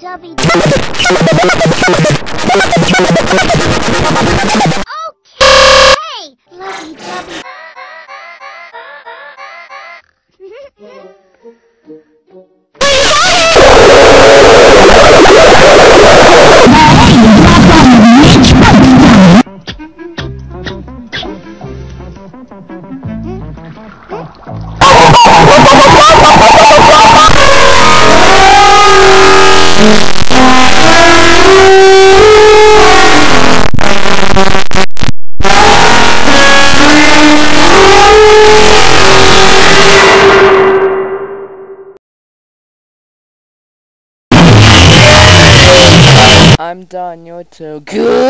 lovey-dovey. Okay! Lovey-dovey. I'm done, you're too good.